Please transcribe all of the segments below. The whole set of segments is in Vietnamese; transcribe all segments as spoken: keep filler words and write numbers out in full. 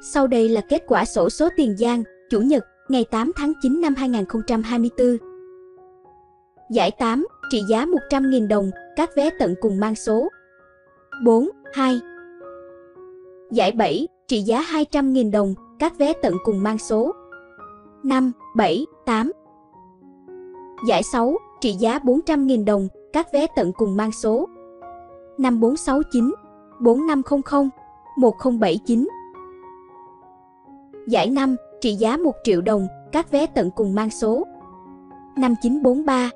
Sau đây là kết quả xổ số Tiền Giang, Chủ nhật, ngày tám tháng chín năm hai nghìn không trăm hai mươi tư. Giải tám, trị giá một trăm nghìn đồng, các vé tận cùng mang số bốn, hai. Giải bảy, trị giá hai trăm nghìn đồng, các vé tận cùng mang số năm, bảy, tám. Giải sáu, trị giá bốn trăm nghìn đồng, các vé tận cùng mang số năm bốn sáu chín, bốn năm không không, một không bảy chín. Giải năm, trị giá một triệu đồng, các vé tận cùng mang số năm chín bốn ba.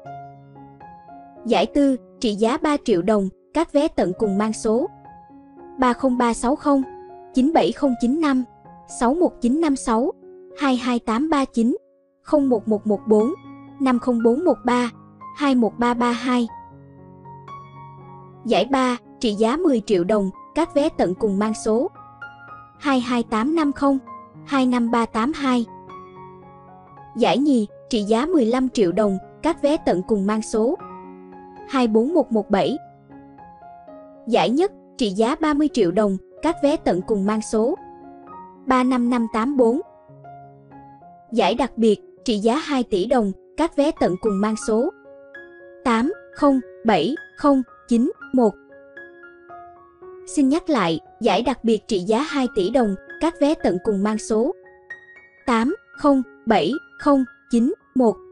Giải tư, trị giá ba triệu đồng, các vé tận cùng mang số ba không ba sáu không, chín bảy không chín năm, sáu một chín năm sáu, hai hai tám ba chín, không một một một bốn, năm không bốn một ba, hai một ba ba hai. Giải ba, trị giá mười triệu đồng, các vé tận cùng mang số hai hai tám năm không, hai năm ba tám hai. Giải nhì, trị giá mười lăm triệu đồng, các vé tận cùng mang số hai bốn một một bảy. Giải nhất, trị giá ba mươi triệu đồng, các vé tận cùng mang số ba năm năm tám bốn. Giải đặc biệt, trị giá hai tỷ đồng, các vé tận cùng mang số tám không bảy không chín một. Xin nhắc lại, giải đặc biệt trị giá hai tỷ đồng, các vé tận cùng mang số tám không bảy không chín một.